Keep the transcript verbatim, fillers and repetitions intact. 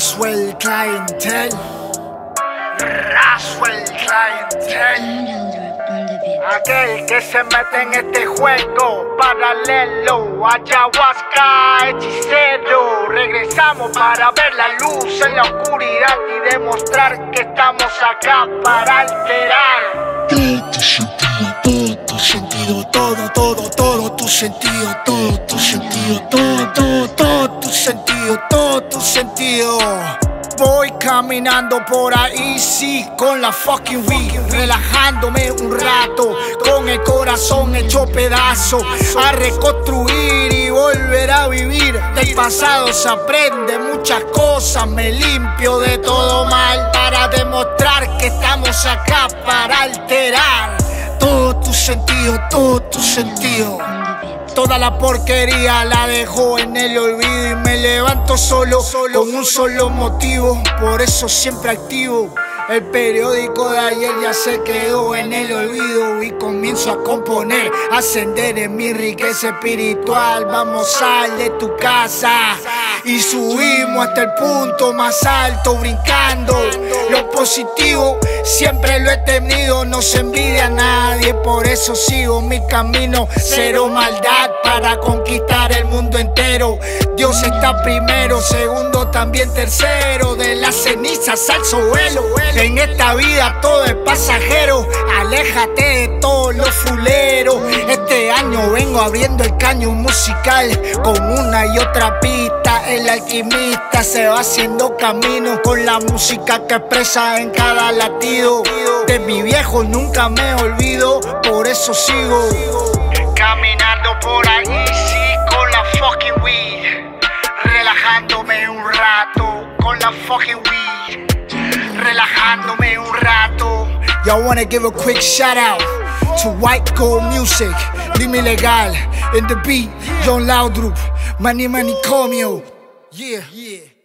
Roswell Clientel. Roswell Clientel. Aquel que se mete en este juego paralelo, ayahuasca, hechicero. Regresamos para ver la luz en la oscuridad y demostrar que estamos acá para alterar todo tu sentido, todo tu sentido, todo, todo, todo tu sentido, todo tu sentido, todo, todo, todo tu sentido, todo tu sentido. Voy caminando por ahí, sí, con la fucking weed, relajándome un rato, con el corazón hecho pedazo, a reconstruir y volver a vivir. Del pasado se aprende muchas cosas, me limpio de todo mal, para demostrar que estamos acá para alterar todo tu sentido, todo tu sentido. Toda la porquería la dejo en el olvido y me levanto solo, solo con un solo motivo, por eso siempre activo. El periódico de ayer ya se quedó en el olvido y comienzo a componer, ascender en mi riqueza espiritual. Vamos, sal de tu casa y subimos hasta el punto más alto, brincando. Lo positivo siempre lo he tenido, no se envidia a nadie, por eso sigo mi camino. Cero maldad para conquistar el mundo entero. Dios está primero, segundo también tercero. De las cenizas al suelo, en esta vida todo es pasajero. Aléjate de todos los fuleros. Este año vengo abriendo el caño musical con una y otra pista. El alquimista se va haciendo camino con la música que expresa en cada latido. De mi viejo nunca me olvido, por eso sigo caminando por ahí, sí, con la fucking weed, relajándome un rato, con la fucking weed, relajándome un rato. Y'all wanna give a quick shout out to White Gold Music, Lima Ilegal, in the beat, John Laudrup, Manny Manicomio. Yeah, yeah.